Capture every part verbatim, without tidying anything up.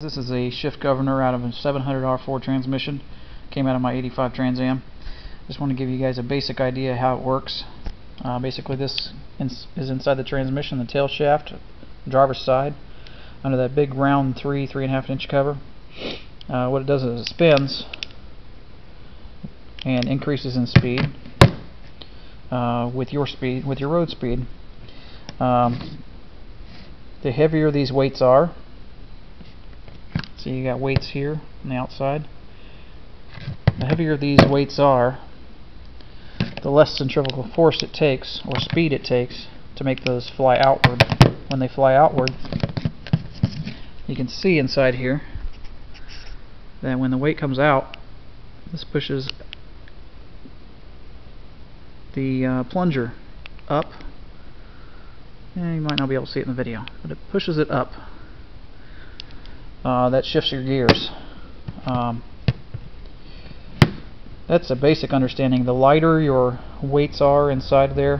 This is a shift governor out of a seven hundred R four transmission. Came out of my eighty-five Trans Am. Just want to give you guys a basic idea how it works. Uh, basically, this ins is inside the transmission, the tail shaft, driver's side, under that big round three, three and a half inch cover. Uh, what it does is it spins and increases in speed uh, with your speed, with your road speed. Um, the heavier these weights are. So you got weights here on the outside. The heavier these weights are, the less centrifugal force it takes, or speed it takes, to make those fly outward. When they fly outward, you can see inside here that when the weight comes out, this pushes the uh, plunger up. Eh, you might not be able to see it in the video, but it pushes it up. Uh, that shifts your gears. Um, that's a basic understanding. The lighter your weights are inside there,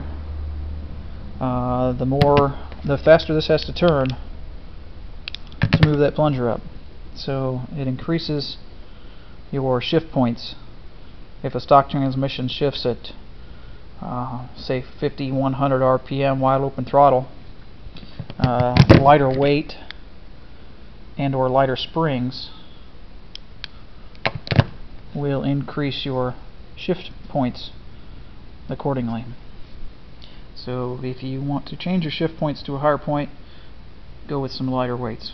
uh, the more, the faster this has to turn to move that plunger up. So it increases your shift points. If a stock transmission shifts at, uh, say, fifty, one hundred R P M wide open throttle, uh, lighter weight and or lighter springs will increase your shift points accordingly. So if you want to change your shift points to a higher point, go with some lighter weights.